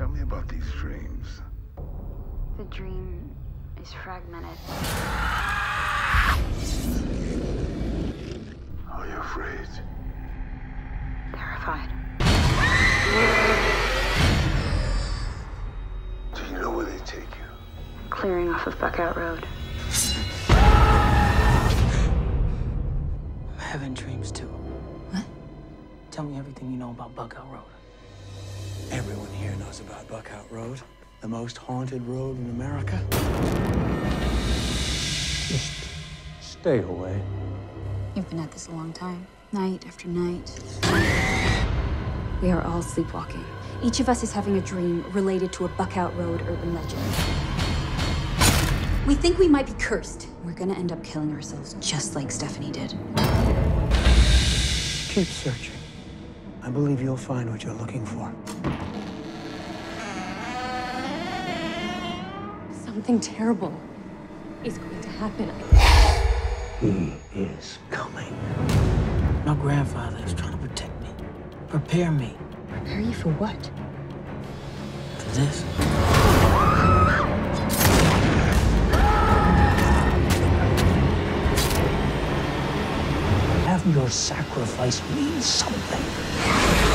Tell me about these dreams. The dream is fragmented. Are you afraid? Terrified. Do you know where they take you? Clearing off of Buckout Road. I'm having dreams too. What? Tell me everything you know about Buckout Road. Everyone here knows about Buckout Road, the most haunted road in America. Just stay away. You've been at this a long time, night after night. We are all sleepwalking. Each of us is having a dream related to a Buckout Road urban legend. We think we might be cursed. We're gonna end up killing ourselves, just like Stephanie did. Keep searching. I believe you'll find what you're looking for. Something terrible is going to happen. He is coming. My grandfather is trying to protect me. Prepare me. Prepare you for what? For this. Have your sacrifice mean something.